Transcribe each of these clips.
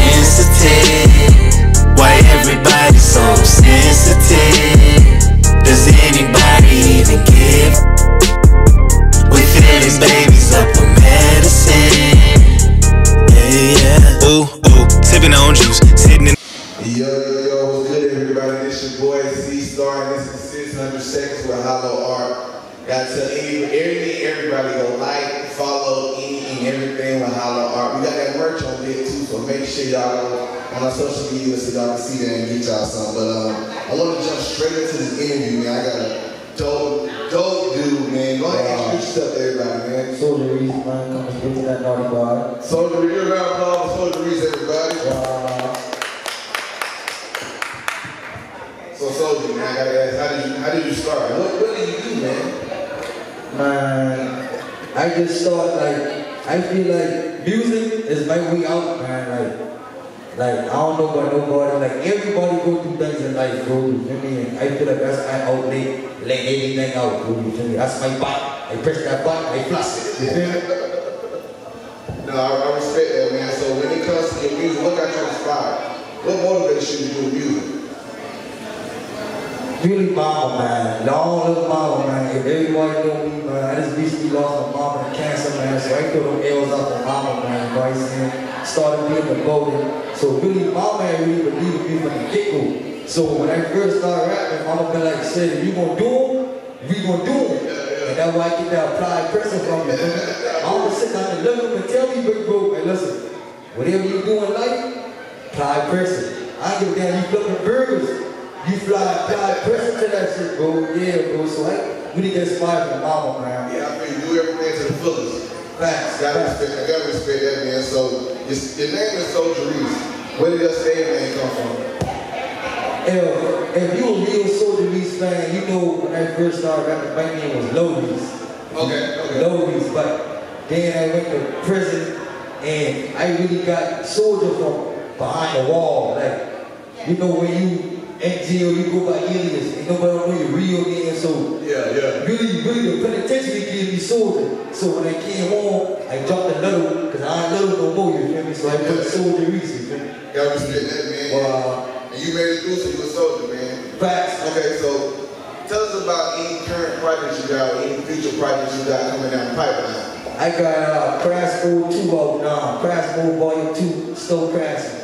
sensitive? Why everybody so sensitive? Does anybody even give? We feel these babies up with medicine. Yeah, yeah. Ooh, ooh, sipping on juice, sitting in. Yo, yo, yo, what's good, everybody? This your boy C-Star, and this is 600 Seconds with Hollow Art. Gotta tell everybody go like, follow, and everything with Hollow Art. We got that merch on there too, so make sure y'all go on our social media so y'all can see that and get y'all some. But I want to jump straight into this interview, man. I got a dope dude, man. Go ahead and introduce yourself to everybody, man. Soulja Reace, man, coming straight to that naughty bar. Soulja Reace, round of applause for Soulja Reace, everybody. So Soulja, man, I gotta ask, how did you start? What did you do, man? Man, I just thought, like, I feel like music is my way out, man. Like I don't know about nobody. Like everybody go through things in life, bro. You feel me? And I feel like that's my outlet. Let anything out, bro. You feel me? That's my bot. I press that bot. I flash it. You feel me? No, I respect that, man. So when it comes to your music, what got you inspired? What motivates you to do music? Really mama, man. All little mama, man. If everybody know me, man, I just recently lost my mama to cancer, man. So I threw them L's out for mama, man. You know what I'm saying? Started being devoted. So really mama ain't really believed me from the get-go. So when I first started rapping, mama been like, shit, if you gonna do it, we gonna do it. And that's why I get that applied pressure from me. I want to sit down and look at them and tell me, big bro, and listen, whatever you do in life, apply pressure. I give a damn, you flipping burgers. You fly pressure to that shit, bro. Yeah, bro. So like, we need to get inspired from mama, man. Yeah, I mean, do everything to the fullest. Facts. Gotta respect that, man. So, your name is Soulja Reace. Where did that stage name come from? If you a real Soulja Reace fan, you know when I first started rapping, my name was Lowies. Okay. Lowies, but then I went to prison, and I really got Soulja from behind the wall. Like, you know when you. NGO, you go by alias, and nobody don't know your real name, so yeah. Really the penitentiary gave me Soulja. So when I came home, I dropped a little, because I ain't little no more, you feel me? So I put Soulja Reace, you feel me? Y'all respect that, man. And you made it through, so you a Soulja, man. Facts. Okay, so tell us about any current projects you got, any future projects you got coming down the pipeline. I got Crash Mode 2 out now, Crash Mode Volume 2, still crashing.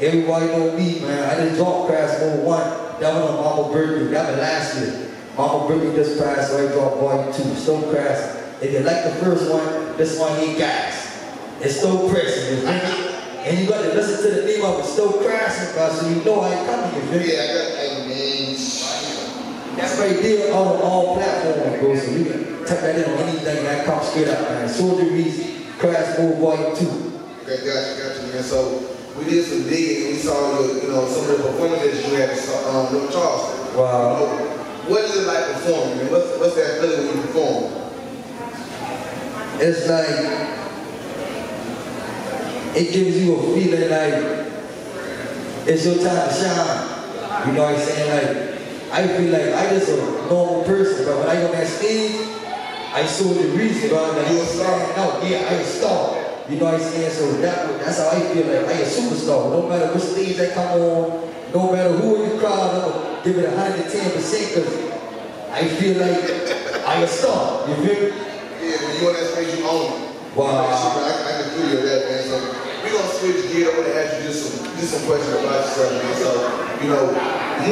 Everybody know me, man. I just dropped Crash Mode 1. That was on Mama Birthday. That was last year. Mama Birthday just passed, so I dropped Volume 2. So Crash. If you like the first one, this one ain't guys. It's so pressing. And you got to listen to the name of it. It's so crashing, bro. So you know I ain't coming here, man. Yeah, I mean, that's right there on all platforms, bro. So you can type that in on anything that comes straight up, man. Soulja Reace, Crash Mode Volume 2. Okay, got you, man. So. We did some digging and we saw some of the performances you had in Charleston. Wow. What is it like performing, man? What's that feeling when you perform? It's like, it gives you a feeling like it's your time to shine. You know what I'm saying? Like, I feel like I just a normal person, but when I go on that stage, I saw the reason, bro. Like, you were starting out. Yeah, I was starting. You know what I'm saying? So that's how I feel like I a superstar. No matter what stage I come on, no matter who in the crowd, I'm going to give it 110% because I feel like I a star. You feel me? Yeah, when you on that stage, you own it. Wow. I can feel you that, man. So we're going to switch gear. I want to ask you just some questions about yourself, man. So,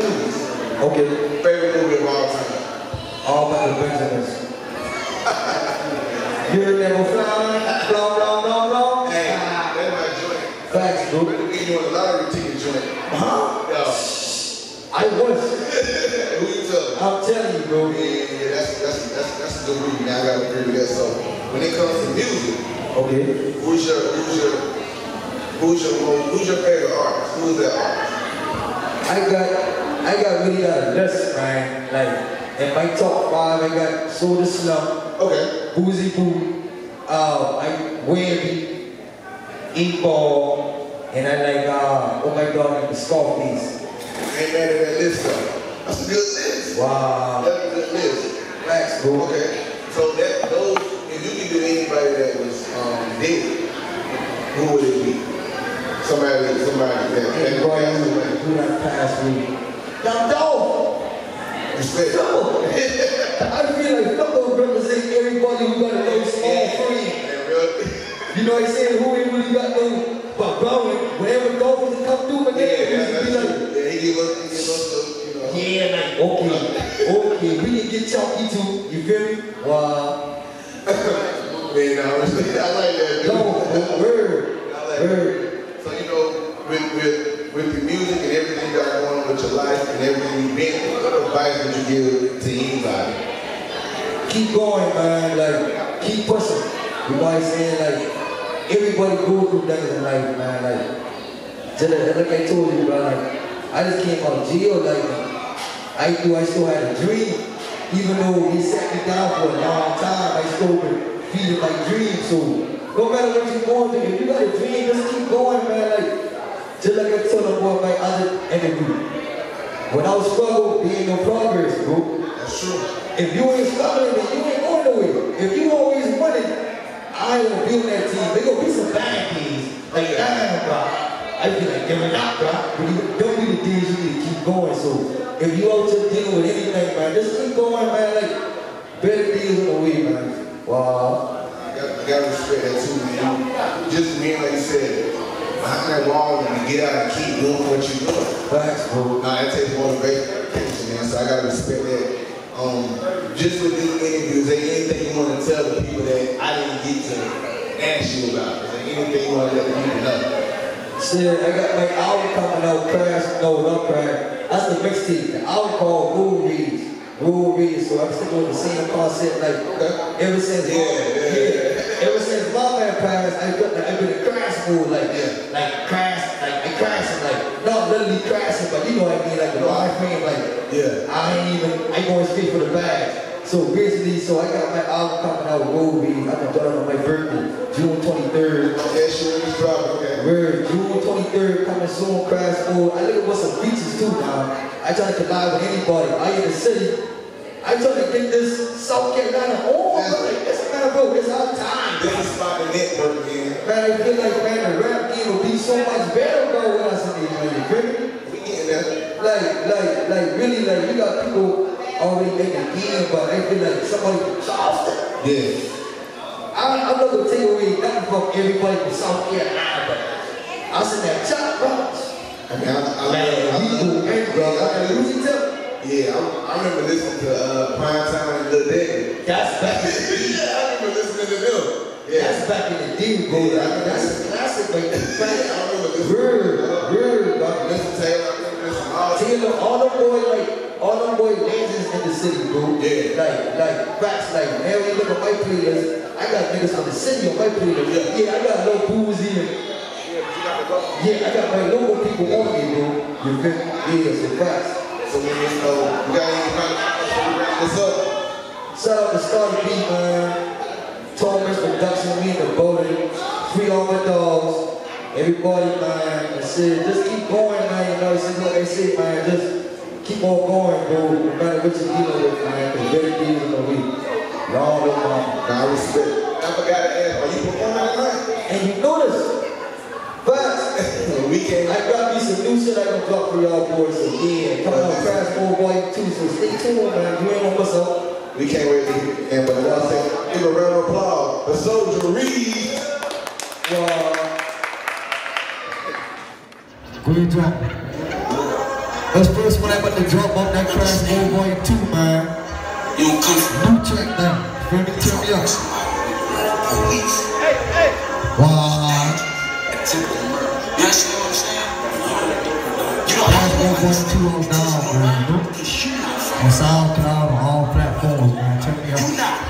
movies. Okay. Favorite movie of all time? All About the Benjamins. You'll never fly, blah, blah. Facts, bro. You on a lottery ticket joint. Huh? Yeah. I was. Who you telling? I'm telling you, bro. Yeah, that's a good reason. I gotta agree with that. So when it comes to music, okay. Who's your favorite artist? Who's that artist? I got really a list, man. Like in my top 5, I got Suga Slim. Okay. Boozie Pooh. Inkball, and I like, oh my God, the Scarface. Ain't mad at that list, though. That's a good list. Wow. That's a good list. Facts, bro. Okay. So if you could do anybody that was dead, who would it be? So Somebody, hey, boy, you got to pass me. Y'all know. I feel like Double represents everybody who got those all free. You know what I'm saying? Who ain't really got no, but bro, whenever Double come through, but then be like, yeah, he give us, you know. Yeah, like, okay, we can get y'all into, you feel me? Wow. Man, I like that, dude. No, word. So you know, with the music and everything you got going on with your life and everything you've been through, what advice would you give to anybody? Keep going, man. Like, keep pushing. You know what I'm saying? Like, everybody goes through things in life, man. Like, just like I told you, bro. Like, I just came out of jail. Like, I still had a dream, even though he sat me down for a long time. I still been feeding my dream. So no matter what you're going through, if you got a dream, just keep going, man. Like, just like I told about my other interview. Without struggle, there ain't no progress, bro. That's true. If you ain't struggling, then you ain't going nowhere. If you always winning, I ain't gonna be on that team. They gonna be some bad things. Like, damn, bro. I feel like giving up, bro. But you don't do the things, you need to keep going. So, if you out to deal with anything, man, just keep going, man. Like, better deals on the way, man. Wow. I gotta respect that too, man. Just being like you said, behind that wall, when you get out and keep doing what you do. Facts, bro. Nah, it takes motivation, man. So I gotta respect that. Just with this interview, is there anything you want to tell the people that I didn't get to ask you about? Is there anything you want to let the people know? Shit, I got my album coming out, Crash. No, not Crash. That's the mixtape. The album called Rules. So I'm still on the same concept, like ever since. Ever since my man passed, I've been in crash mode, like not literally crashing, but you know what I mean, like the live frame, like I ain't going straight for the bag. So basically, so I got my album coming out with Rules. I've been doing it on my birthday, June 23rd. That shit was dropping. Word, June 23rd coming soon, Crash Mode. I look at some features too now. I try to collide with anybody. I in the city. I try to get this South Carolina on, bro. Like, it's a matter of, bro, it's our time. This is about the network, man. Man, I feel like, man, the rap game will be so much better, bro, with us in these minutes, really. We getting that. Like, really, like, we got people already making games, but I feel like somebody from Charleston. Yeah. I'm not gonna take away nothing from everybody from South Carolina, but I said that chop, bro. I mean, I remember listening to Primetime and Lil Daddy. That's back in the day. I remember listening to them. Yeah. That's back in the day, bro. Yeah, that's a classic, like that's back. I remember listening to them. I listened to Taylor. I remember listening to all them boy legends in the city, bro. Yeah. Like facts, like man, when you look at my playlist, I got niggas from the city on my playlist. Yeah, I got little Boozie. Yeah, I got my local people on me, bro. You feel me? Yeah, so facts. So we you got any kind of wrap this up? Shout out to Starter B, man. Thomas Production, me in the building. Free all my dogs. Everybody, man. I said, just keep going, man. You know, this is what they say, man. Just keep on going, bro. No matter what you're dealing with, man. Because better deals in the week. Y'all don't know. I respect it. I forgot to ask, are you performing tonight? And you know this. But I got me some new shit I can drop for y'all boys. So yeah, come on, Crash Mode Volume 2. So stay tuned, man. You ain't gonna mess up. We can't wait to hear. And but y'all say, give a round of applause for Soulja Reace. What drop? That's the first one I'm about to drop on that Crash Mode Volume 2, man. New track now, for me to turn me up. Wow. Crash Mode Volume 2 on down, man. On SoundCloud, on all platforms, man. Turn me up.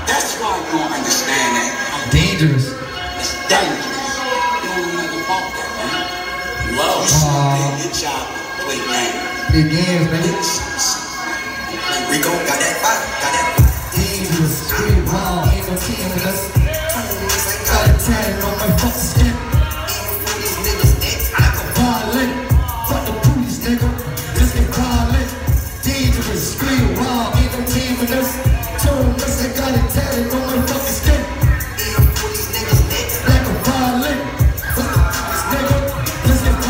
That's why you don't understand that. Dangerous. It's dangerous. You don't know about that, man. You love something. Good job. Play games. Play games, man. Rico got that fire, got that fire. Dangerous, straight wild, ain't no kidding us. 20 minutes, I got a tatted on my fucking skin. Even for these niggas, that I can violate. Fuck the police, nigga, just get violent. Dangerous, straight wild, ain't no kidding us. 20 minutes, I got a tatted on my fucking skin. Even for these niggas, that I can violate. Fuck the police, nigga, just get violent.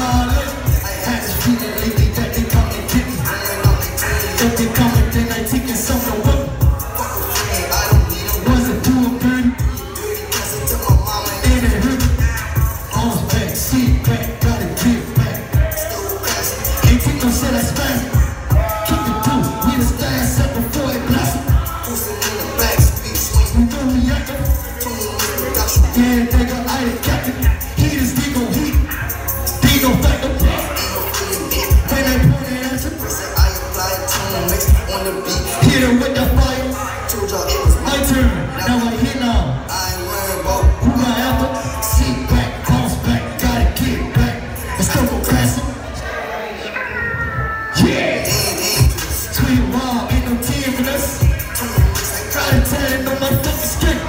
Yeah, street raw, ain't no team in us. Try to tear it on my fucking skin.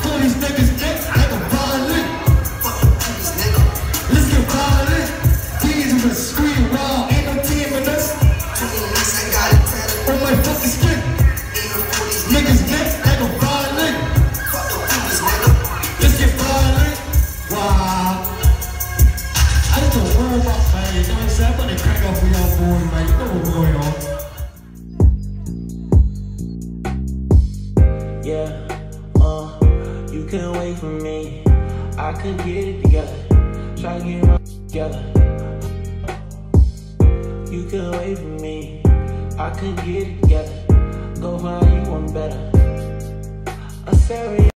Pull these niggas dick like a violin. Let's get violent. These are street raw, ain't no team in us. On my fucking skin. Niggas dick like a violin. Let's get violent. Wow. I just don't worry about my, you know what I'm saying? I'm gonna crack up for y'all. Yeah, you couldn't wait for me. I could get it together, try to get my together. You couldn't wait for me. I could get it together, go find you one better. I'm sorry.